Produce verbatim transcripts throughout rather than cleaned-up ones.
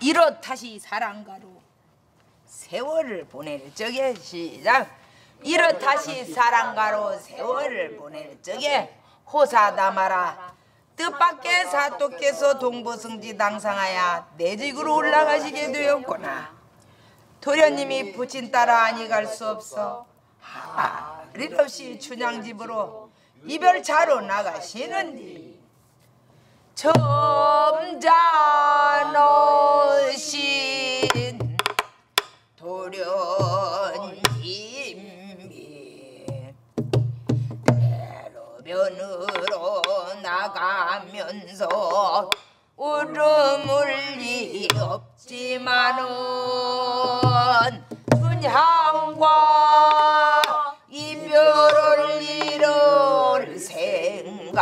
이렇다시 사랑가로 세월을 보낼 적에 시작. 이렇다시 사랑가로 세월을 보낼 적에 호사 담아라. 뜻밖의 사또께서 동보승지 당상하여 내직으로 올라가시게 되었구나. 도련님이 부친 따라 아니 갈 수 없어 하릴 없이 춘향집으로 이별차로 나가시는디. 점잖으신 도련님이 대로변으로 나가면서 울음 울리 없지만은 춘향과 이별을 이룰 생각하니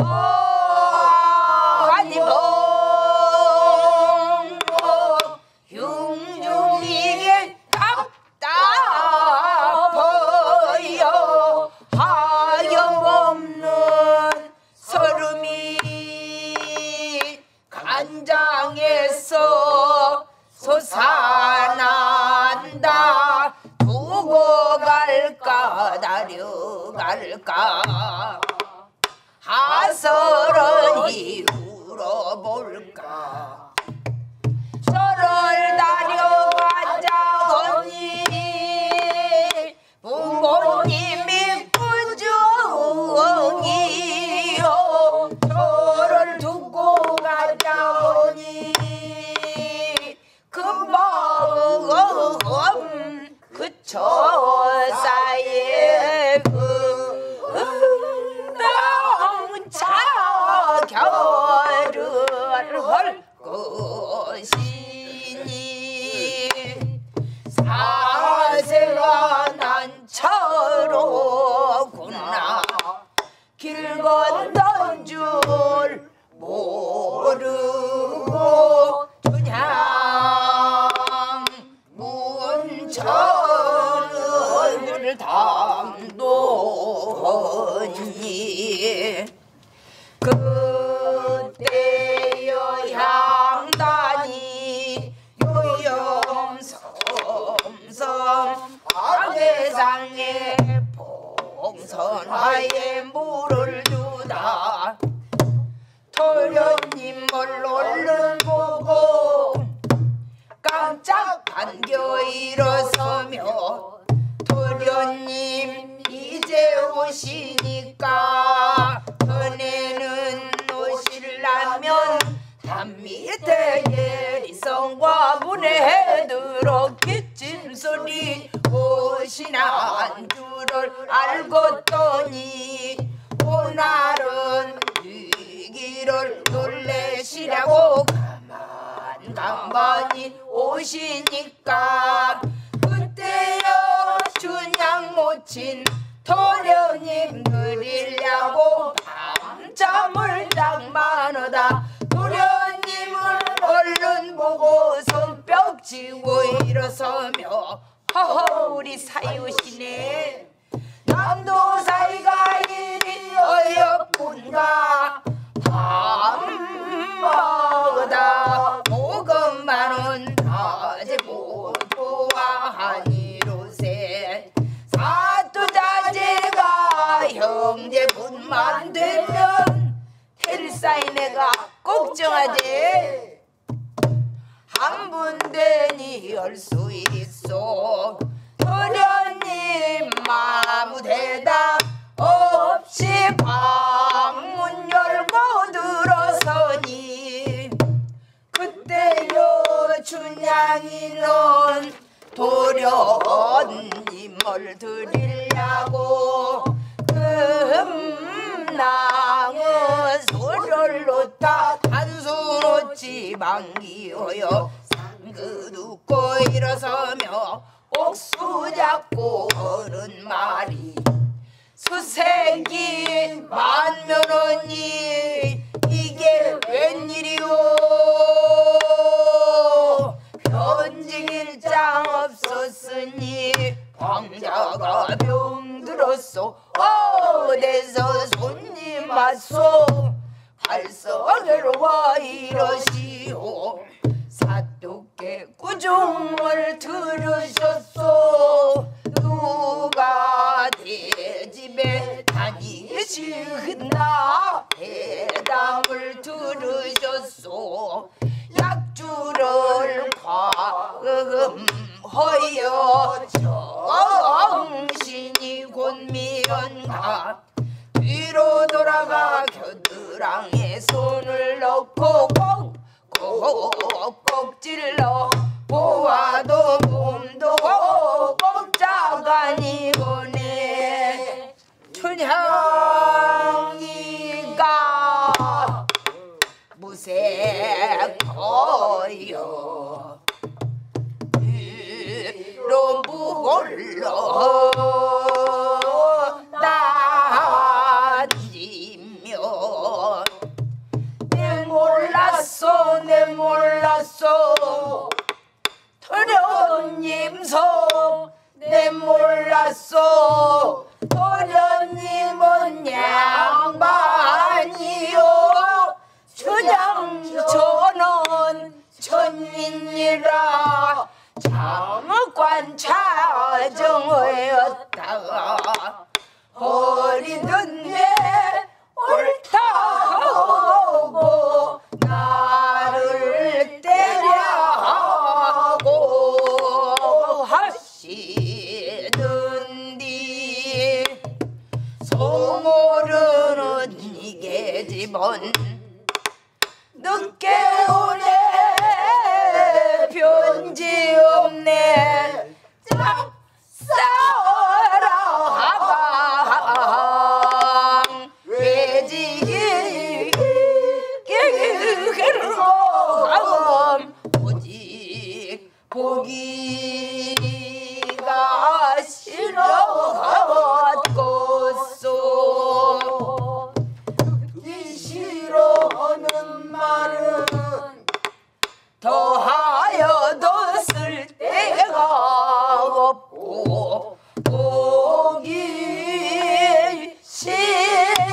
어하니 봉봉 흉흉이게 답답하여 하염없는 서름이 간장에서 솟아난다. 두고 갈까 다려갈까 하설은 울어볼까. 서를 다려가자 언니 부모님이 부정이요. 저를 두고 가자 언니 금방 그초사에 응당차 결을 할 것이니 사세가 난처로구나. 길 건넌 줄 모르고 저를 담도하니 그때여 향단이 요염섬섬 아대상에 봉선하에 물을 주다. 도련님을 얼른 보고 깜짝 반겨 일어서며 도련님 이제 오시니까 전에는 오실라면 담 밑에 예리성과 문에 들어 기침소리 오시난 줄을 알고 떠니 오늘은 이 길을 놀래시라고 간만히 오시니까 그때여 춘향 모친 도련님 그리려고 밤잠을 장만하다. 도련님을 얼른 보고 손뼉 치고 일어서며 허허 우리 사이오시네. 남도 사이가 이리 어렵군가. 밤마다 모금만은 다재고 좋아하니로세. 사또자제가 형제분만 되면 텔사인 내가 걱정하지. 한 분 되니 열 수 있어. 도련님 아무 대답 없이 방문 열고 들어서니 그때요 춘향이는 도련님을 드리려고 금낭의 소를 놓다 단수로 지방기호여 상그 웃고 일어서며 옥수 잡고 오는 말이 수색이 만면언니 이게 웬일이오. 변직일장 없었으니 황자가 병들었소. 어디서 손님 왔소. 발서 금허여 정신이 곤미연가 뒤로 돌아가 겨드랑이에 손을 넣고 꼭꼭 찔러 보아도 몸도 꼼짝아니 보네. 춘향이가 무색하여 뒤로 물러 내 몰랐어 도련 님성 내 몰랐어 도련 님은 양반이요 주장 저는 천민이라 장관 차정하였다가 버리던데 옳다고 나를 때려고 하시던디 소모르는 이게 집은 늦게 오네 편지 없네 짝사랑 외지기 보기가 싫어하겠소. 듣기 싫어하는 말은 더하여도 쓸데가 없고 보기 싫어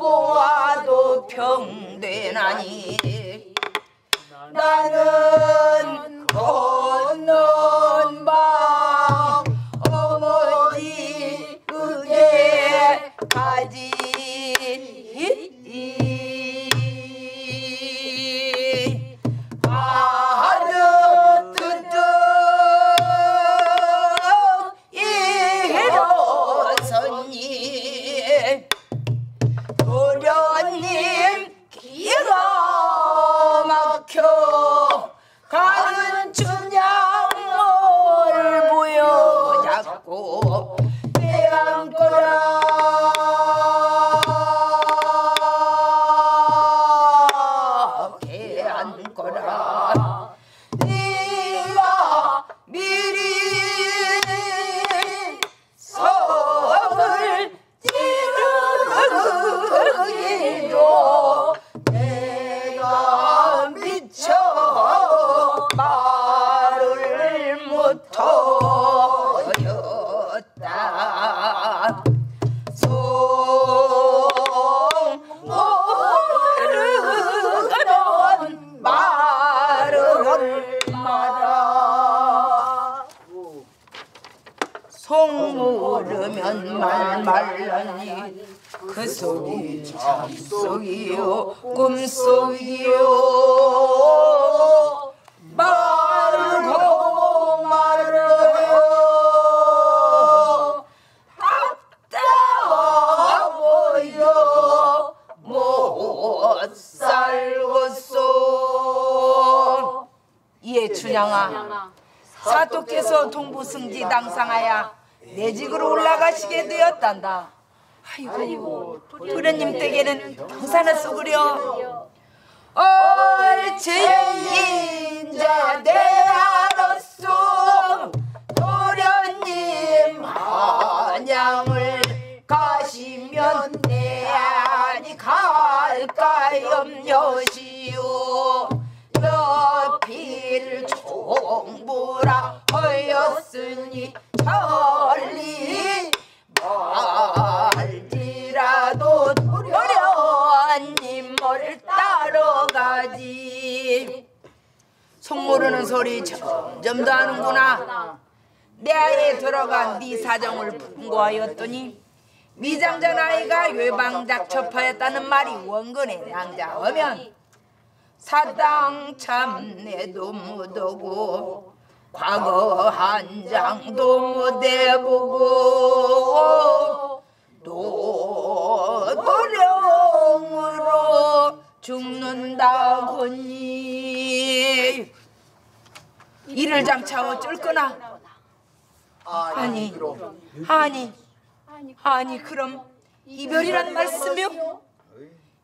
보아도 평대나니 나는 건넌 방 어머니 그게 가지 가는 춘향을 보여잡고 빼앗거라 빼앗거라 네가 미리 성을 지르기도 내가 미쳐 말을 못하였다 소모르는 말을 마라 소모르면 말 말라니 그 속이 잠속이요 꿈속이요 말고 말어요 답답하고요 못 살고소. 이에 춘향아 사토께서 동부승지 당상하여 내직으로 올라가시게 되었단다. 아이고 도련님 댁에는 경산을 쏘구려 옳지 자 대하로서 도련님 한양을 가시면 내 안이 갈까 염려시오. 여필 총부라 하였으니 천리 말지라도 도련님을 따라가지. 속 모르는 소리 점점 더 하는구나. 내 아에 들어간 네 사정을 분고하였더니 미장자 나이가 외방작 접하였다는 말이 원근의 낭자하면 사당 참내도 못하고 과거 한 장도 못해보고 또 도령으로 죽는다거니 이를 장차 어쩔 거나. 아니 아니 아니 그럼 이별이란 말씀이요?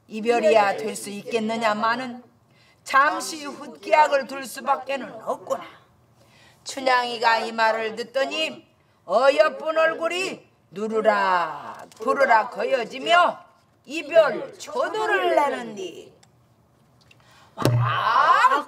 이별이야 될 수 있겠느냐마는 잠시 훗기약을 둘 수밖에는 없구나. 춘향이가 이 말을 듣더니 어여쁜 얼굴이 누르락 부르락 거여지며 이별 초도를 내는디. 아!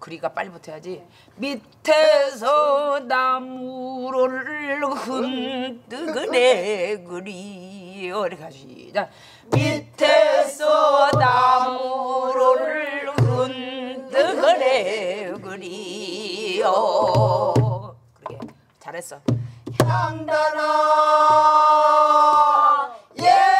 그리가 빨리 붙어야지. 밑에서 나무를 흔드네 그리 어리 가시자. 밑에서 나무를 흔드네 그리요. 그래 잘했어. 향단아 예.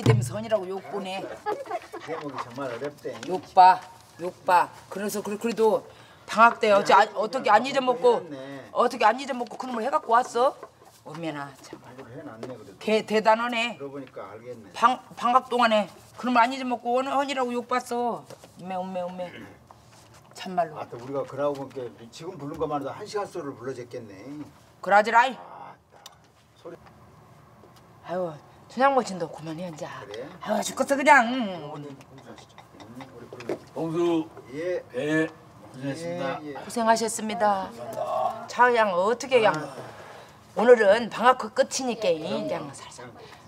욕이 되면 선이라고 욕 보네. 제목이 정말 어렵대. 욕봐, 욕봐. 그래서 그래도 방학 때 어째 어떻게 안 잊어먹고 어떻게 안 잊어먹고 그놈을 해갖고 왔어? 엄매나 참말로 해놨네 그래도. 걔 대단하네. 그러보니까 알겠네. 방 방학 동안에 그놈을 안 잊어먹고 원 헌이라고 욕 봤어. 엄매 엄매 엄매. 참말로. 아또 우리가 그러고 보니까 지금 부른 것만 해도 한 시간 소리를 불러줬겠네. 그러지라이. 소리. 아유 저녁 먹친다고 그만해 앉아. 그래? 아유 죽겠어 그냥. 어머니 공수하시죠. 공수. 예. 예. 고생했습니다. 예, 예. 고생하셨습니다. 자, 양 어떻게 양. 오늘은 방학 끝이니까 그냥 살살.